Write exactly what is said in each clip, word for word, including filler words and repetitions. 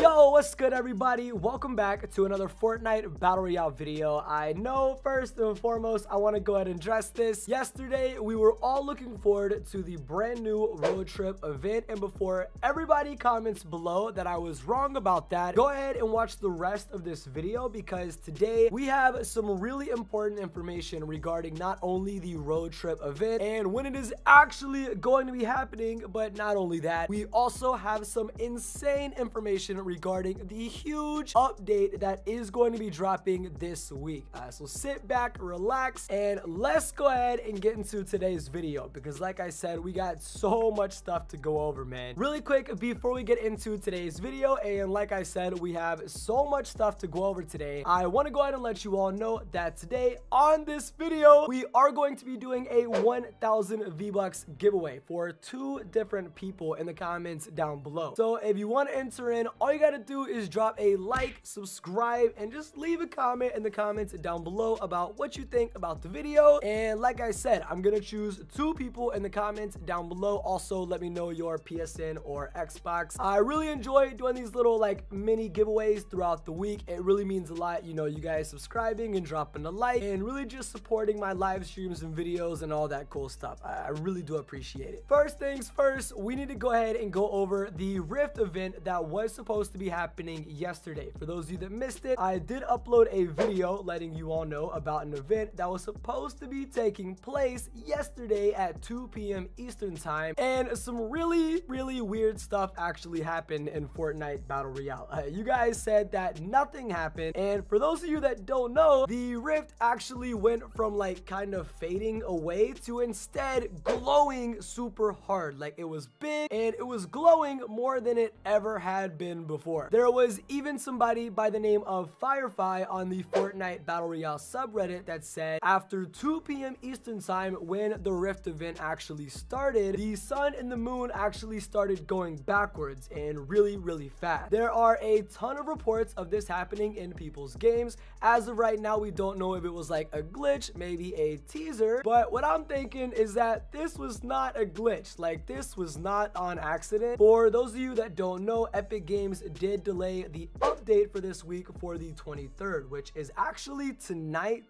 Yo, what's good everybody? Welcome back to another Fortnite Battle Royale video. I know first and foremost I want to go ahead and address this. Yesterday we were all looking forward to the brand new Road Trip event, and before everybody comments below that I was wrong about that, go ahead and watch the rest of this video, because today we have some really important information regarding not only the Road Trip event and when it is actually going to be happening, but not only that, we also have some insane information regarding the huge update that is going to be dropping this week. Uh, so sit back, relax, and let's go ahead and get into today's video, because like I said, we got so much stuff to go over, man. Really quick before we get into today's video, and like I said, we have so much stuff to go over today, I want to go ahead and let you all know that today on this video we are going to be doing a one thousand V-Bucks giveaway for two different people in the comments down below. So if you want to enter in, all you gotta do is drop a like, subscribe, and just leave a comment in the comments down below about what you think about the video. And like I said, I'm gonna choose two people in the comments down below. Also, let me know your P S N or Xbox. I really enjoy doing these little like mini giveaways throughout the week. It really means a lot, you know, you guys subscribing and dropping a like and really just supporting my live streams and videos and all that cool stuff. I really do appreciate it. First things first, we need to go ahead and go over the Rift event that was supposed to be happening yesterday. For those of you that missed it, I did upload a video letting you all know about an event that was supposed to be taking place yesterday at two P M Eastern time, and some really really weird stuff actually happened in Fortnite Battle Royale. Uh, you guys said that nothing happened, and for those of you that don't know, the Rift actually went from like kind of fading away to instead glowing super hard. Like, it was big and it was glowing more than it ever had been before. There was even somebody by the name of Firefly on the Fortnite Battle Royale subreddit that said after two P M Eastern time, when the Rift event actually started, the sun and the moon actually started going backwards and really really fast. There are a ton of reports of this happening in people's games. As of right now, we don't know if it was like a glitch, maybe a teaser, but what I'm thinking is that this was not a glitch. Like, this was not on accident. For those of you that don't know, Epic Games did delay the update for this week for the twenty-third, which is actually tonight.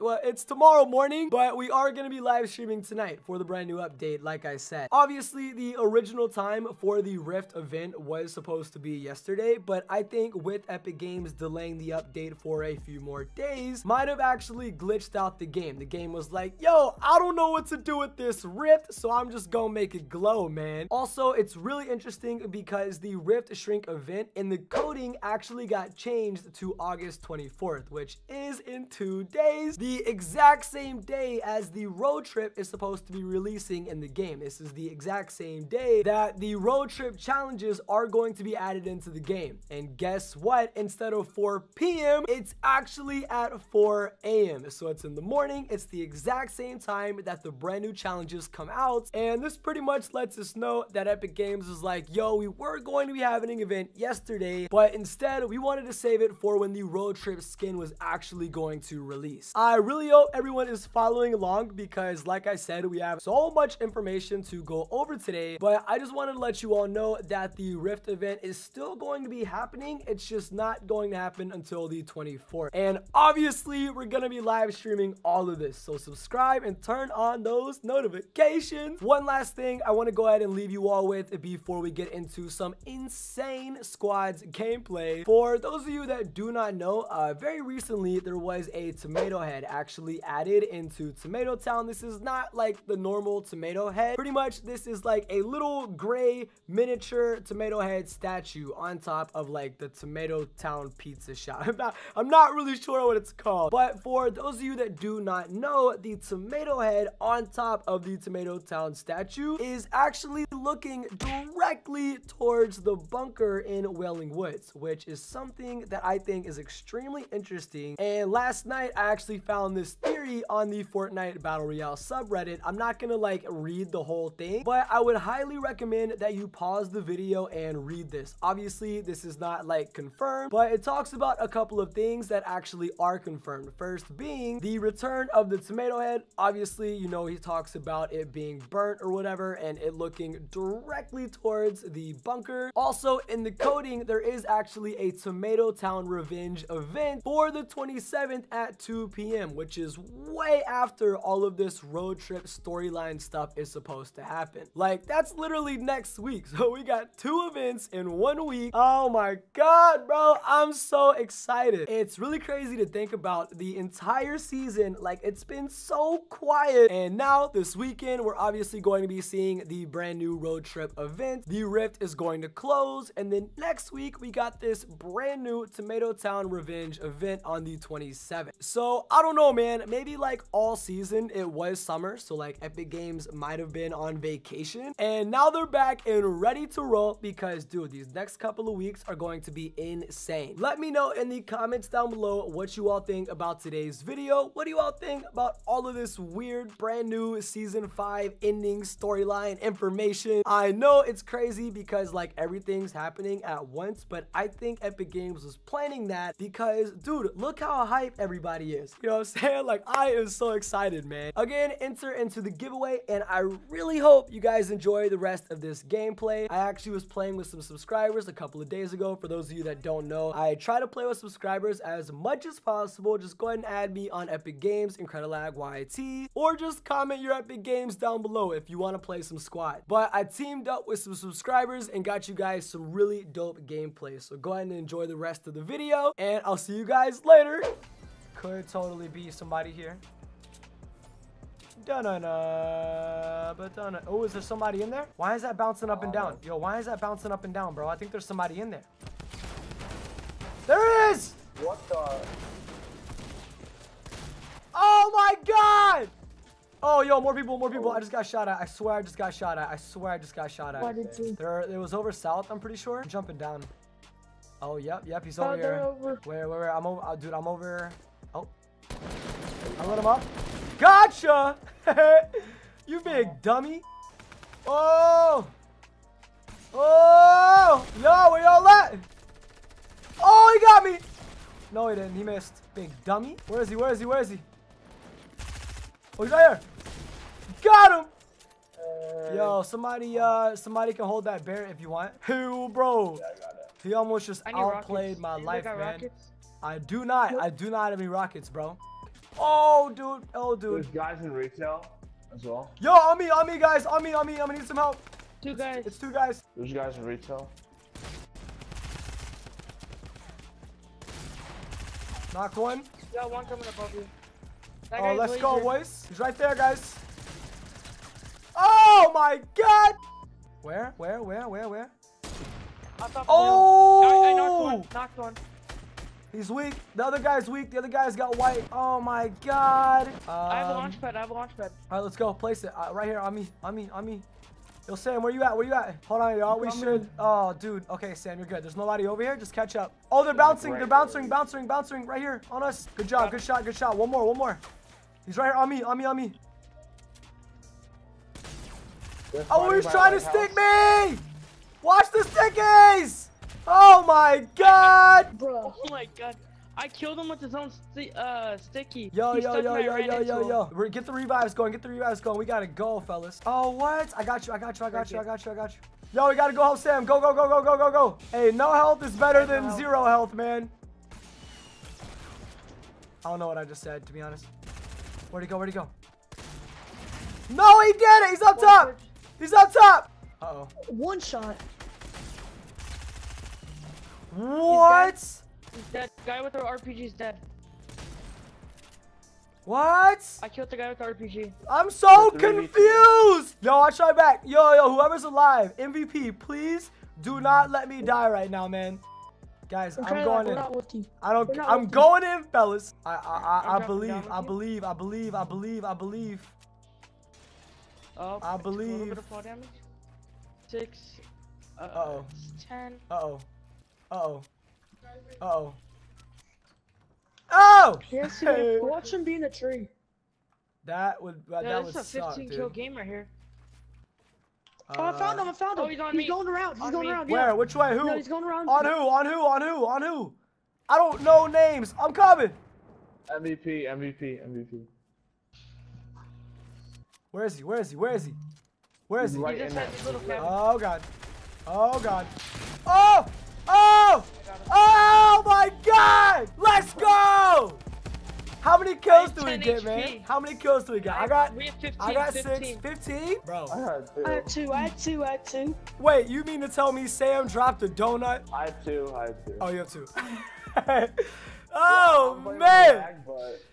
Well, it's tomorrow morning, but we are going to be live streaming tonight for the brand new update. Like I said, obviously the original time for the Rift event was supposed to be yesterday, but I think with Epic Games delaying the update for a few more days, might have actually glitched out the game. The game was like, yo, I don't know what to do with this Rift, so I'm just gonna make it glow, man. Also, it's really interesting because the Rift shrink event event and the coding actually got changed to August twenty-fourth, which is in two days, the exact same day as the Road Trip is supposed to be releasing in the game. This is the exact same day that the Road Trip challenges are going to be added into the game. And guess what? Instead of four P M it's actually at four A M so it's in the morning. It's the exact same time that the brand new challenges come out, and this pretty much lets us know that Epic Games is like, yo, we were going to be having an event yesterday, but instead we wanted to save it for when the Road Trip skin was actually going to release. I really hope everyone is following along, because like I said, we have so much information to go over today, but I just wanted to let you all know that the Rift event is still going to be happening. It's just not going to happen until the twenty-fourth, and obviously we're gonna be live streaming all of this, so subscribe and turn on those notifications. One last thing I want to go ahead and leave you all with before we get into some insane squads gameplay. For those of you that do not know, uh, very recently there was a tomato head actually added into Tomato Town. This is not like the normal tomato head. Pretty much this is like a little gray miniature tomato head statue on top of like the Tomato Town pizza shop. I'm not, I'm not really sure what it's called, but for those of you that do not know, the tomato head on top of the Tomato Town statue is actually looking directly towards the bunker in Wailing Woods, which is is something that I think is extremely interesting. And last night, I actually found this theory on the Fortnite Battle Royale subreddit. I'm not gonna like read the whole thing, but I would highly recommend that you pause the video and read this. Obviously, this is not like confirmed, but it talks about a couple of things that actually are confirmed. First being the return of the tomato head. Obviously, you know, he talks about it being burnt or whatever and it looking directly towards the bunker. Also, in the coding, there is actually a Tomato Town revenge event for the twenty-seventh at two p m, which is way after all of this road trip storyline stuff is supposed to happen. Like, that's literally next week. So we got two events in one week. Oh my god, bro, I'm so excited. It's really crazy to think about the entire season. Like, it's been so quiet, and now this weekend we're obviously going to be seeing the brand new road trip event. The rift is going to close, and then next week we got this brand new Tomato Town revenge event on the twenty-seventh. So I don't know, man, maybe like all season it was summer, so like Epic Games might have been on vacation, and now they're back and ready to roll, because dude, these next couple of weeks are going to be insane. Let me know in the comments down below what you all think about today's video. What do you all think about all of this weird brand new season five ending storyline information? I know it's crazy because like everything's happening at once, but I think Epic Games was planning that, because dude, look how hype everybody is. You know what I'm saying? Like, I am so excited, man. Again, enter into the giveaway, and I really hope you guys enjoy the rest of this gameplay. I actually was playing with some subscribers a couple of days ago. For those of you that don't know, I try to play with subscribers as much as possible. Just go ahead and add me on Epic Games, Incredible Lag Y T, or just comment your Epic Games down below if you want to play some squad. But I teamed up with some subscribers and got you guys some really dope gameplay. So go ahead and enjoy the rest of the video, and I'll see you guys later. Could totally be somebody here. Da-na-na, ba-da-na. Oh, is there somebody in there? Why is that bouncing up and down? Yo, why is that bouncing up and down, bro? I think there's somebody in there. There it is! What the? Oh my god! Oh, yo, more people, more people. Oh. I just got shot at. I swear I just got shot at. I swear I just got shot at. Why did you? There, it was over south, I'm pretty sure. I'm jumping down. Oh, yep, yep, he's over oh, here. Over. Wait, wait, wait. I'm over. Oh, dude, I'm over. Oh. I let him up. Gotcha! You big oh. dummy. Oh! Oh! Yo, where y'all at? Oh, he got me! No, he didn't. He missed. Big dummy. Where is he? Where is he? Where is he? Oh, he's right here. Got him! Uh, Yo, somebody uh, somebody can hold that bear if you want. Hey, bro. Yeah, I got it. He almost just outplayed rockets. my you life, man. Rockets? I do not. I do not have any rockets, bro. Oh, dude. Oh, dude. There's guys in retail as well. Yo, on me, on me, guys. On me, on me. I'm gonna need some help. Two guys. It's two guys. There's guys in retail. Knock one. Yeah, one coming above you. That oh, let's go, here. boys. He's right there, guys. Oh, my God. Where? Where? Where? Where? Where? Oh! No, I knocked one. Knocked one. He's weak. The other guy's weak. The other guy's got white. Oh, my God. Um, I have a launch pad. I have a launch pad. All right, let's go. Place it. Uh, right here. On me. On me. On me. Yo, Sam, where you at? Where you at? Hold on, y'all. We should. Oh, dude. Okay, Sam, you're good. There's nobody over here. Just catch up. Oh, they're bouncing. They're bouncing, bouncing, bouncing. Right here on us. Good job. Good shot. Good shot. One more. One more. He's right here. On me. On me. On me. Oh, he's trying to stick me. Watch the stickies. Oh, my God. Bro. Oh, my God. I killed him with his own sti uh, sticky. Yo, yo, yo, yo, yo, yo, yo, yo. Get the revives going. Get the revives going. We got to go, fellas. Oh, what? I got you. I got you. I got you. I got you. I got you. Yo, we got to go help Sam. Go, go, go, go, go, go, go. Hey, no health is better than zero health, man. I don't know what I just said, to be honest. Where'd he go? Where'd he go? No, he did it. He's up top. He's up top. Uh-oh. One shot. What? He's dead. Guy with the R P G is dead. What? I killed the guy with the R P G. I'm so confused. Yo, I try back. Yo, yo, whoever's alive, M V P, please do not let me die right now, man. Guys, I'm, I'm going like, in. I don't. I'm going in, fellas. I, I, I, I believe. I believe. I believe. I believe. I believe. Oh, I believe. A little bit of fall damage. Six. Uh oh. Ten. Uh oh. Uh oh. Uh-oh. Oh! Yes, you know, watch him be in a tree. That would uh, yeah, that would suck, dude. That's a fifteen kill game right here. Uh, oh, I found him! I found him! Oh, he's on he's me. going around. He's on going me. around. Where? Yeah. Which way? Who? No, he's going around. On who? On who? On who? On who? I don't know names. I'm coming. M V P. M V P. M V P. Where is he? Where is he? Where is he? Where is he? Right he just had his little cabin. Oh god. Oh god. Oh! Oh! Oh my god! Let's go! How many kills do we get, H P. man? How many kills do we get? I got, we have fifteen, I got fifteen. six, fifteen? Bro. I had two. I had two, I had two, I had two. Wait, you mean to tell me Sam dropped a donut? I had two, I had two. Oh, you have two. Oh, yeah, man. Back, but...